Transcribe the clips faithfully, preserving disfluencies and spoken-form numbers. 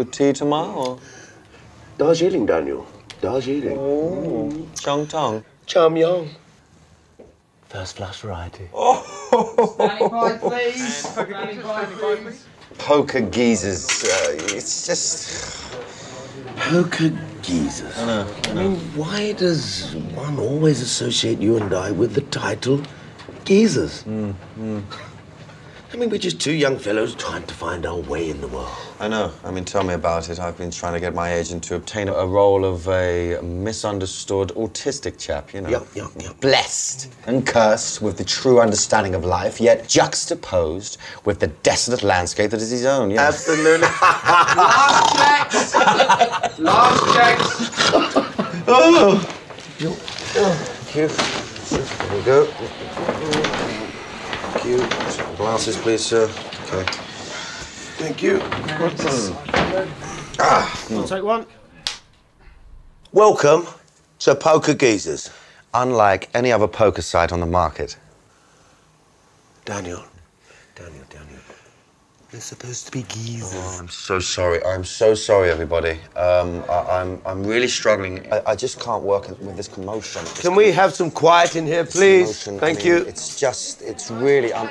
Good tea tomorrow? Darjeeling, Daniel. Darjeeling. Oh. Mm. Chong Tong. Cham Young. First class variety. Oh. Standing by, please. Standing by, please. Poker Geezers. Uh, it's just... Poker Geezers. I know, I know. I mean, why does one always associate you and I with the title Geezers? Mm, mm. I mean, we're just two young fellows trying to find our way in the world. I know. I mean, tell me about it. I've been trying to get my agent to obtain a role of a misunderstood autistic chap, you know. Yup, yup, yup. Blessed and cursed with the true understanding of life, yet juxtaposed with the desolate landscape that is his own, you know. Absolutely. Last checks! Last checks! Oh! You. Thank you. There we go. Thank you. Some glasses, please, sir. Okay. Thank you. Mm. Ah. I'll take one. Welcome to Poker Geezers. Unlike any other poker site on the market. Daniel. Daniel, Daniel. They're supposed to be geezers. Oh, I'm so sorry. I'm so sorry, everybody. Um, I, I'm, I'm really struggling. I, I just can't work with this commotion. This Can we have some quiet in here, please? Thank I mean, you. It's just, it's really... Um,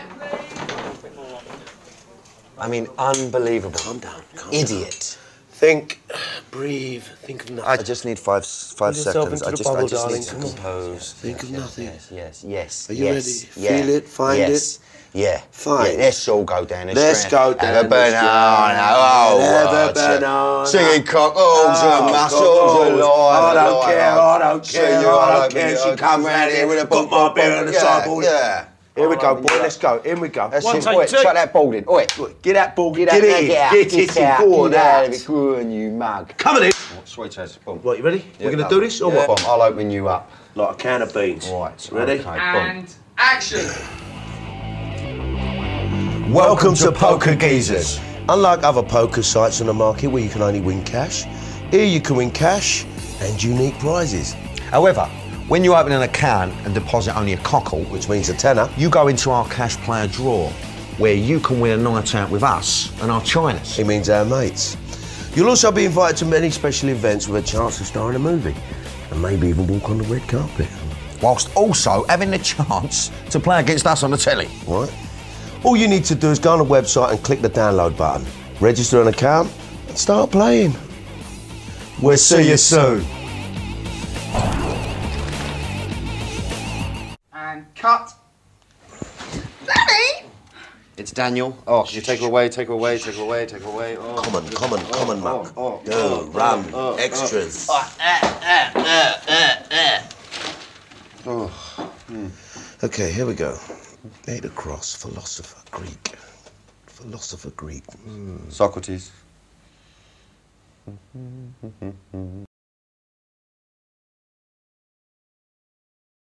I mean, unbelievable. Calm down. Calm Idiot. Down. Think, breathe, think of nothing. I just need five, five seconds. I just, bubble, I just darling. need to compose. Think yes, of yes, nothing. Yes, yes, yes. Are you yes, ready? Yes, Feel it, find yes. it. Yeah. Fine. Yeah, let's all go down the Let's strand. go down Have a banana. Oh, banana. Singing cock. All's oh, her muscles are alive. I don't care. I don't care. I don't care. She come round here with a book, my beer on the yeah, sideboard. Yeah. Here we go, boy. Let's go. In we go. That's One, take two. Shut that ball in. Oi. Get that ball. Get, get that in. Get, get, get, get it out. Get out of it. Good and you mug. Coming in. Sweet as. Boom. Right, you ready? We're going to do this or what? Boom. I'll open you up. Like a can of beans. Right. Ready? And action. Welcome, Welcome to, to Poker Geezers. Geezers. Unlike other poker sites on the market where you can only win cash, here you can win cash and unique prizes. However, when you open an account and deposit only a cockle, which means a tenner, you go into our cash player drawer, where you can win a night out with us and our chinas. He means our mates. You'll also be invited to many special events with a chance to star in a movie and maybe even walk on the red carpet. Whilst also having the chance to play against us on the telly. Right. All you need to do is go on the website and click the download button, register an account, and start playing. We'll see you soon. And cut. Danny! It's Daniel. Oh, you take her away, take her away, take her away, take her away. Oh. Common, common, oh, common, oh, muck. Oh, oh, oh, rum, oh, extras. Oh, eh, eh, eh, eh. Oh. Mm. Okay, here we go. Made across philosopher Greek. Philosopher Greek. Mm. Socrates.